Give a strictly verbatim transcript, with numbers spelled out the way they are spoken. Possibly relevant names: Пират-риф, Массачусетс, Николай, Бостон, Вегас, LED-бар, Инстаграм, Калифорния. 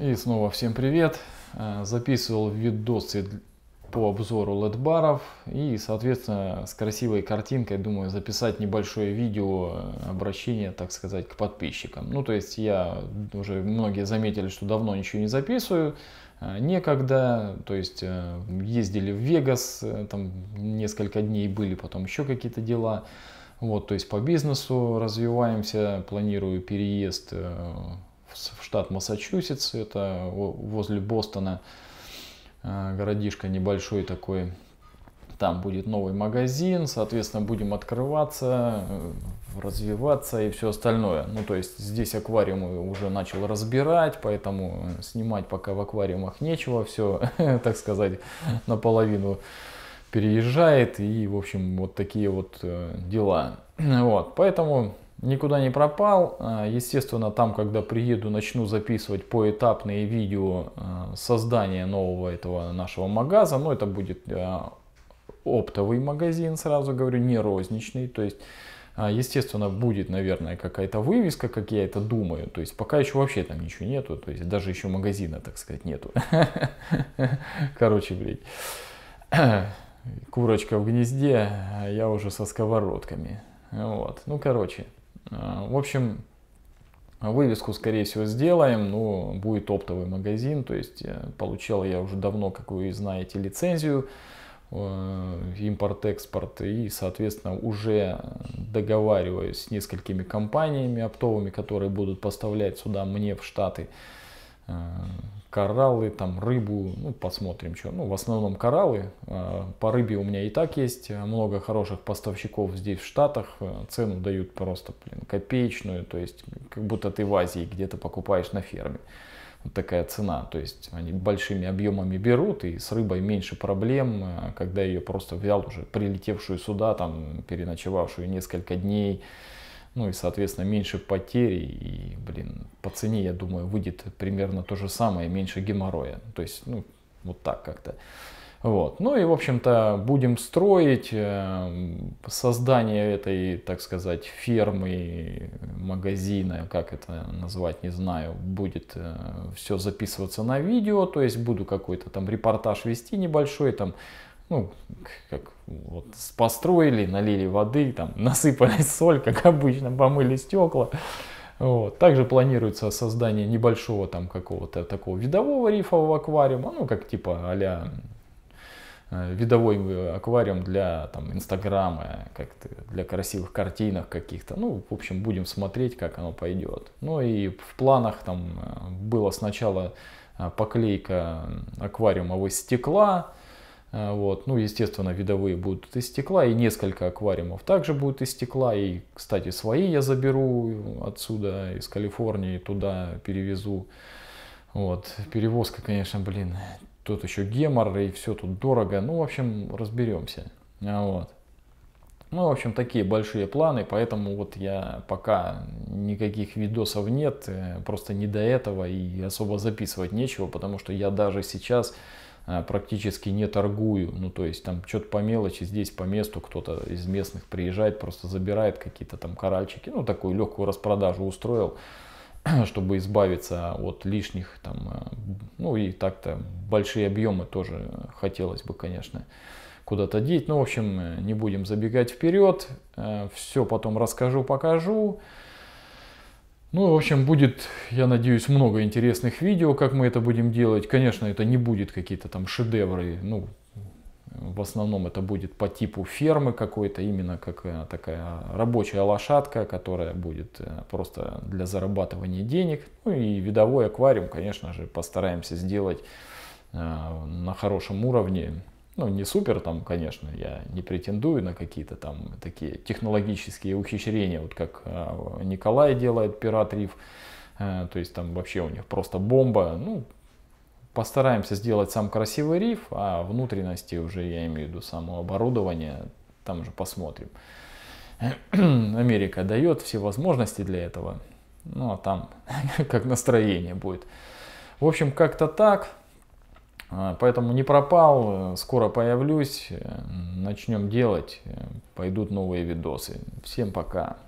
И снова всем привет. Записывал видосы по обзору эл и ди-баров и, соответственно, с красивой картинкой, думаю, записать небольшое видео обращение, так сказать, к подписчикам. Ну, то есть я уже, многие заметили, что давно ничего не записываю, некогда, то есть ездили в Вегас, там несколько дней были, потом еще какие-то дела. Вот, то есть по бизнесу развиваемся, планирую переезд в штат Массачусетс, это возле Бостона, городишко небольшой такой, там будет новый магазин, соответственно, будем открываться, развиваться и все остальное. Ну, то есть здесь аквариумы уже начал разбирать, поэтому снимать пока в аквариумах нечего, все, так сказать, наполовину переезжает, и, в общем, вот такие вот дела. Вот, поэтому никуда не пропал. Естественно, там, когда приеду, начну записывать поэтапные видео создания нового этого нашего магаза. Но это будет оптовый магазин, сразу говорю, не розничный. То есть, естественно, будет, наверное, какая-то вывеска, как я это думаю. То есть, пока еще вообще там ничего нету. То есть, даже еще магазина, так сказать, нету. Короче, блядь, курочка в гнезде, а я уже со сковородками. Вот, ну, короче. В общем, вывеску, скорее всего, сделаем, но будет оптовый магазин, то есть получил я уже давно, как вы знаете, лицензию, импорт-экспорт, и, соответственно, уже договариваюсь с несколькими компаниями оптовыми, которые будут поставлять сюда, мне, в Штаты, кораллы, там, рыбу, ну, посмотрим, что. Ну, в основном кораллы, по рыбе у меня и так есть много хороших поставщиков здесь, в Штатах, цену дают просто, блин, копеечную, то есть, как будто ты в Азии где-то покупаешь на ферме, вот такая цена, то есть, они большими объемами берут, и с рыбой меньше проблем, когда ее просто взял уже прилетевшую сюда, там, переночевавшую несколько дней. Ну и, соответственно, меньше потери, и, блин, по цене, я думаю, выйдет примерно то же самое, меньше геморроя. То есть, ну, вот так как-то. Вот. Ну и, в общем-то, будем строить создание этой, так сказать, фермы, магазина, как это назвать, не знаю. Будет все записываться на видео, то есть буду какой-то там репортаж вести небольшой, там, ну, как вот построили, налили воды, там, насыпали соль, как обычно, помыли стекла. Вот. Также планируется создание небольшого там какого-то такого видового рифового аквариума, ну, как типа а-ля видовой аквариум для там Инстаграма, как-то для красивых картинок каких-то. Ну, в общем, будем смотреть, как оно пойдет. Ну, и в планах там было сначала поклейка аквариумового стекла. Вот. Ну, естественно, видовые будут из стекла, и несколько аквариумов также будут из стекла. И, кстати, свои я заберу отсюда, из Калифорнии, туда перевезу. Вот. Перевозка, конечно, блин, тут еще гемор, и все тут дорого. Ну, в общем, разберемся. Вот. Ну, в общем, такие большие планы, поэтому вот я пока никаких видосов нет, просто не до этого, и особо записывать нечего, потому что я даже сейчас практически не торгую, ну, то есть там что-то по мелочи, здесь по месту кто-то из местных приезжает, просто забирает какие-то там коральчики, ну, такую легкую распродажу устроил, чтобы избавиться от лишних там, ну, и так-то большие объемы тоже хотелось бы, конечно, куда-то деть. Ну, в общем, не будем забегать вперед, все потом расскажу, покажу. Ну, в общем, будет, я надеюсь, много интересных видео, как мы это будем делать. Конечно, это не будет какие-то там шедевры. Ну, в основном это будет по типу фермы какой-то, именно как такая рабочая лошадка, которая будет просто для зарабатывания денег. Ну и видовой аквариум, конечно же, постараемся сделать на хорошем уровне. Ну, не супер там, конечно, я не претендую на какие-то там такие технологические ухищрения, вот как Николай делает Пират-риф, то есть там вообще у них просто бомба. Ну, постараемся сделать сам красивый риф, а внутренности уже, я имею в виду, само оборудование, там уже посмотрим. Америка дает все возможности для этого, ну, а там как настроение будет. В общем, как-то так. Поэтому не пропал, скоро появлюсь, начнем делать, пойдут новые видосы. Всем пока!